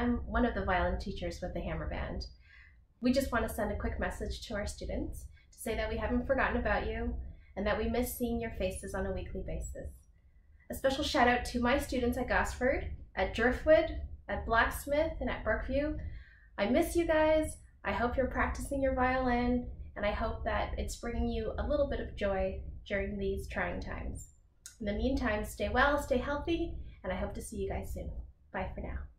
I'm one of the violin teachers with the Hammer Band. We just want to send a quick message to our students to say that we haven't forgotten about you and that we miss seeing your faces on a weekly basis. A special shout out to my students at Gosford, at Driftwood, at Blacksmith, and at Brookview. I miss you guys. I hope you're practicing your violin, and I hope that it's bringing you a little bit of joy during these trying times. In the meantime, stay well, stay healthy, and I hope to see you guys soon. Bye for now.